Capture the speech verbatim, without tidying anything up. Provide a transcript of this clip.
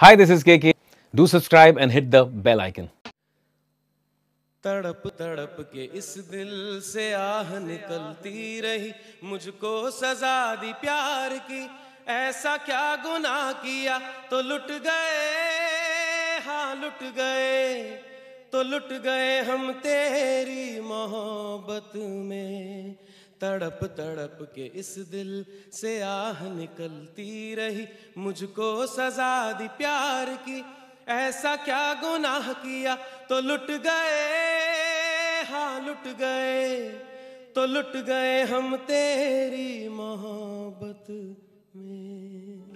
Hi, this is K K. Do subscribe and hit the bell icon. तड़प तड़प के इस दिल से आह निकलती रही, मुझको सजा दी प्यार की, ऐसा क्या गुनाह किया तो लुट गए, हाँ लुट गए, तो लुट गए हम तेरी मोहब्बत में। तड़प तड़प के इस दिल से आह निकलती रही, मुझको सजा दी प्यार की, ऐसा क्या गुनाह किया तो लुट गए, हाँ लुट गए, तो लुट गए हम तेरी मोहब्बत में।